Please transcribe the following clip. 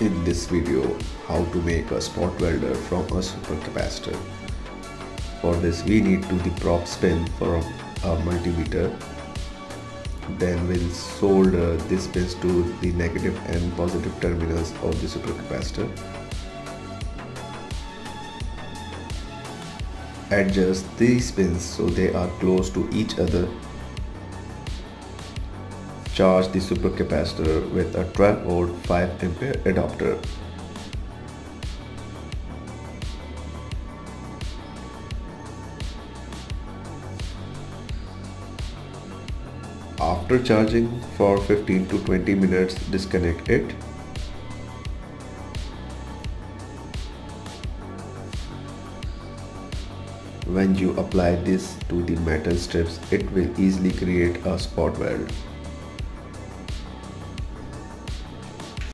In this video, how to make a spot welder from a supercapacitor. For this we need to the prop pin for a multimeter. Then we'll solder these pins to the negative and positive terminals of the supercapacitor. Adjust these pins so they are close to each other. Charge the supercapacitor with a 12V 5A adapter. After charging for 15 to 20 minutes, disconnect it. When you apply this to the metal strips, it will easily create a spot weld.